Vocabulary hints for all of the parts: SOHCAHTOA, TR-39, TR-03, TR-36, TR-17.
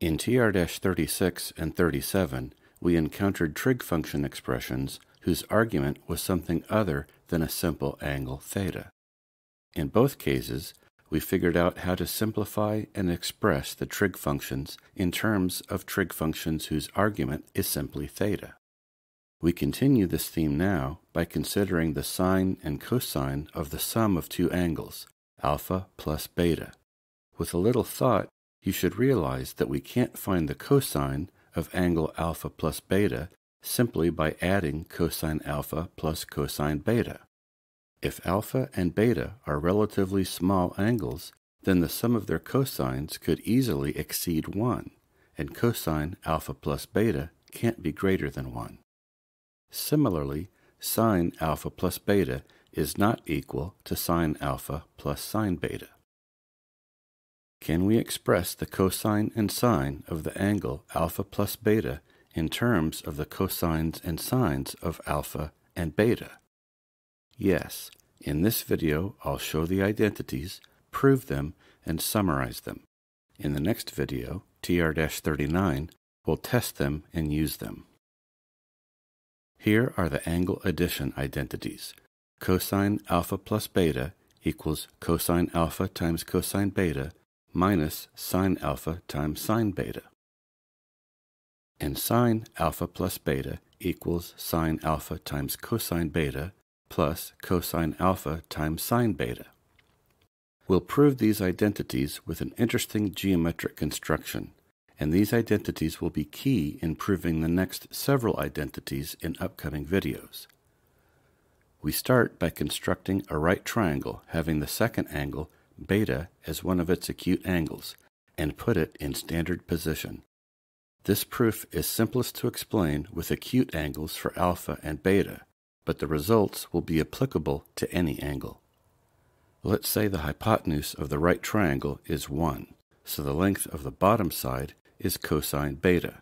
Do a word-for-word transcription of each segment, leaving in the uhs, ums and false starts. In T R thirty-six and thirty-seven, we encountered trig function expressions whose argument was something other than a simple angle theta. In both cases, we figured out how to simplify and express the trig functions in terms of trig functions whose argument is simply theta. We continue this theme now by considering the sine and cosine of the sum of two angles, alpha plus beta. With a little thought, you should realize that we can't find the cosine of angle alpha plus beta simply by adding cosine alpha plus cosine beta. If alpha and beta are relatively small angles, then the sum of their cosines could easily exceed one, and cosine alpha plus beta can't be greater than one. Similarly, sine alpha plus beta is not equal to sine alpha plus sine beta. Can we express the cosine and sine of the angle alpha plus beta in terms of the cosines and sines of alpha and beta? Yes, in this video I'll show the identities, prove them, and summarize them. In the next video, T R thirty-nine, we'll test them and use them. Here are the angle addition identities. Cosine alpha plus beta equals cosine alpha times cosine beta minus sine alpha times sine beta. And sine alpha plus beta equals sine alpha times cosine beta plus cosine alpha times sine beta. We'll prove these identities with an interesting geometric construction, and these identities will be key in proving the next several identities in upcoming videos. We start by constructing a right triangle having the second angle, beta, as one of its acute angles, and put it in standard position. This proof is simplest to explain with acute angles for alpha and beta, but the results will be applicable to any angle. Let's say the hypotenuse of the right triangle is one, so the length of the bottom side is cosine beta.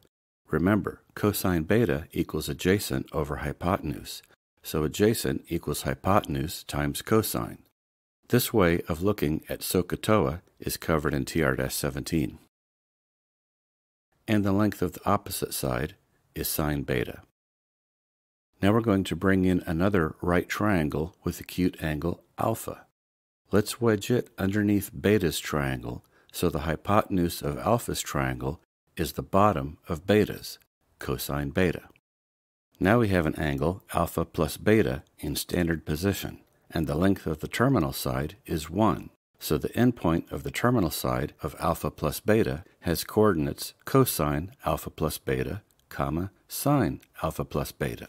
Remember, cosine beta equals adjacent over hypotenuse, so adjacent equals hypotenuse times cosine. This way of looking at SOHCAHTOA is covered in T R seventeen. And the length of the opposite side is sine beta. Now we're going to bring in another right triangle with acute angle alpha. Let's wedge it underneath beta's triangle, so the hypotenuse of alpha's triangle is the bottom of beta's, cosine beta. Now we have an angle, alpha plus beta, in standard position, and the length of the terminal side is one, so the endpoint of the terminal side of alpha plus beta has coordinates cosine alpha plus beta, comma, sine alpha plus beta.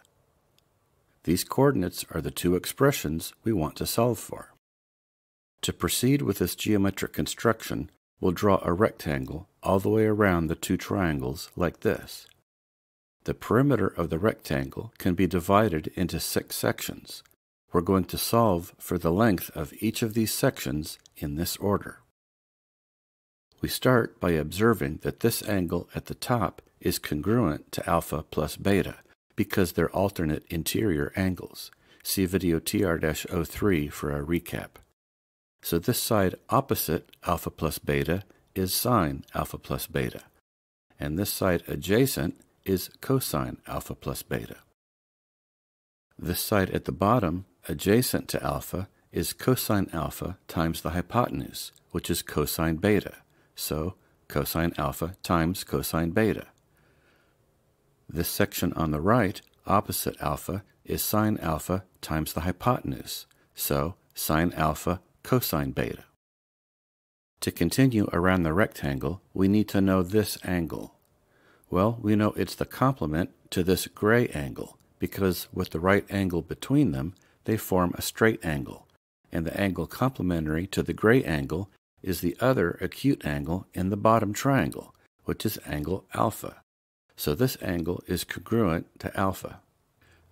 These coordinates are the two expressions we want to solve for. To proceed with this geometric construction, we'll draw a rectangle all the way around the two triangles like this. The perimeter of the rectangle can be divided into six sections. We're going to solve for the length of each of these sections in this order. We start by observing that this angle at the top is congruent to alpha plus beta, because they're alternate interior angles. See video T R oh three for a recap. So this side opposite alpha plus beta is sine alpha plus beta, and this side adjacent is cosine alpha plus beta. This side at the bottom, adjacent to alpha, is cosine alpha times the hypotenuse, which is cosine beta, so cosine alpha times cosine beta. This section on the right, opposite alpha, is sine alpha times the hypotenuse, so sine alpha cosine beta. To continue around the rectangle, we need to know this angle. Well, we know it's the complement to this gray angle, because with the right angle between them, they form a straight angle, and the angle complementary to the gray angle is the other acute angle in the bottom triangle, which is angle alpha. So this angle is congruent to alpha.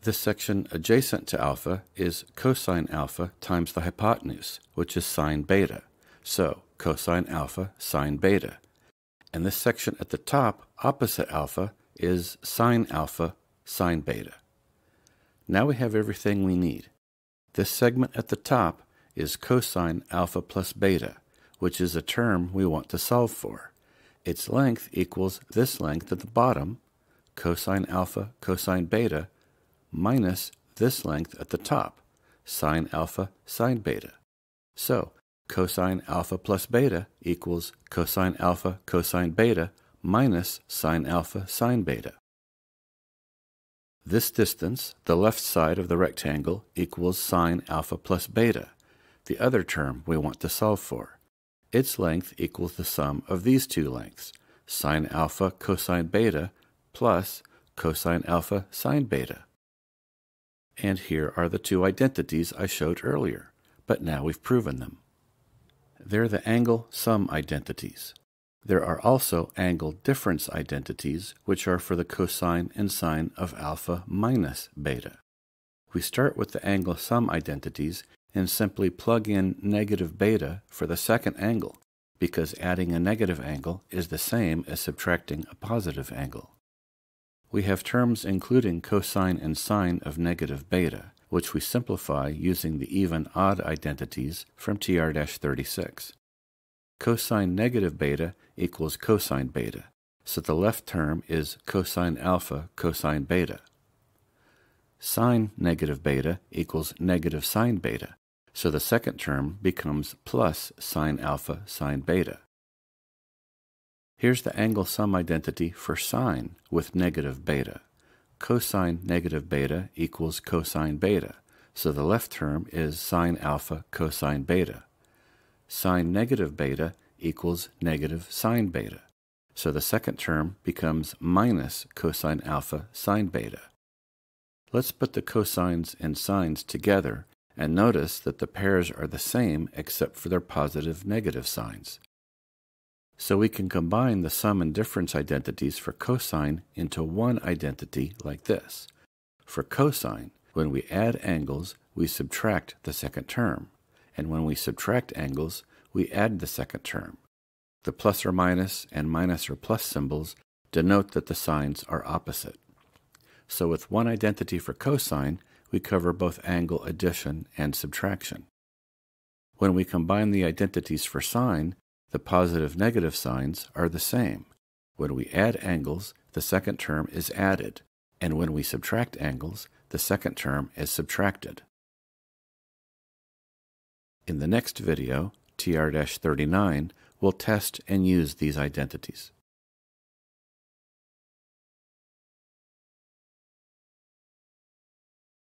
This section adjacent to alpha is cosine alpha times the hypotenuse, which is sine beta, so cosine alpha sine beta. And this section at the top, opposite alpha, is sine alpha sine beta. Now we have everything we need. This segment at the top is cosine alpha plus beta, which is a term we want to solve for, its length equals this length at the bottom, cosine alpha cosine beta, minus this length at the top, sine alpha sine beta. So, cosine alpha plus beta equals cosine alpha cosine beta minus sine alpha sine beta. This distance, the left side of the rectangle, equals sine alpha plus beta, the other term we want to solve for. Its length equals the sum of these two lengths, sine alpha cosine beta plus cosine alpha sine beta. And here are the two identities I showed earlier, but now we've proven them. They're the angle sum identities. There are also angle difference identities, which are for the cosine and sine of alpha minus beta. We start with the angle sum identities and simply plug in negative beta for the second angle, because adding a negative angle is the same as subtracting a positive angle. We have terms including cosine and sine of negative beta, which we simplify using the even-odd identities from T R thirty-six. Cosine negative beta equals cosine beta, so the left term is cosine alpha cosine beta. Sine negative beta equals negative sine beta, so the second term becomes plus sine alpha sine beta. Here's the angle sum identity for sine with negative beta. Cosine negative beta equals cosine beta, so the left term is sine alpha cosine beta. Sine negative beta equals negative sine beta, so the second term becomes minus cosine alpha sine beta. Let's put the cosines and sines together and notice that the pairs are the same except for their positive negative signs. So we can combine the sum and difference identities for cosine into one identity like this. For cosine, when we add angles, we subtract the second term, and when we subtract angles, we add the second term. The plus or minus and minus or plus symbols denote that the signs are opposite. So with one identity for cosine, we cover both angle addition and subtraction. When we combine the identities for sine, the positive negative signs are the same. When we add angles, the second term is added, and when we subtract angles, the second term is subtracted. In the next video, T R thirty-nine, we'll test and use these identities.